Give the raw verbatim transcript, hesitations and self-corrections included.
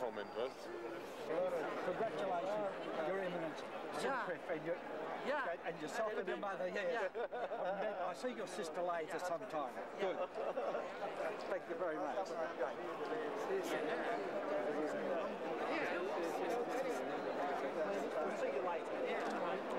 home invest. Congratulations, Your Eminence. Yeah. And, your, yeah. and yourself and your mother, yeah. yeah. I see your sister later sometime. Yeah. Good. Thank you very much. We'll see you later.